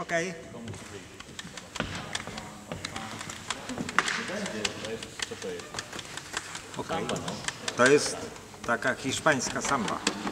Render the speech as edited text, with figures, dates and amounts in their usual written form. Okay. Okay. To jest taka hiszpańska samba.